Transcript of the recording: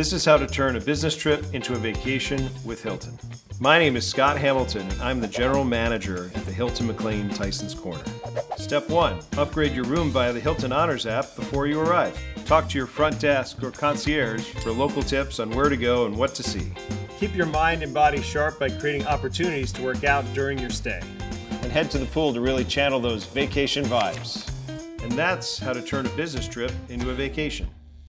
This is how to turn a business trip into a vacation with Hilton. My name is Scott Hamilton, and I'm the General Manager at the Hilton McLean Tysons Corner. Step 1, upgrade your room via the Hilton Honors app before you arrive. Talk to your front desk or concierge for local tips on where to go and what to see. Keep your mind and body sharp by creating opportunities to work out during your stay. And head to the pool to really channel those vacation vibes. And that's how to turn a business trip into a vacation.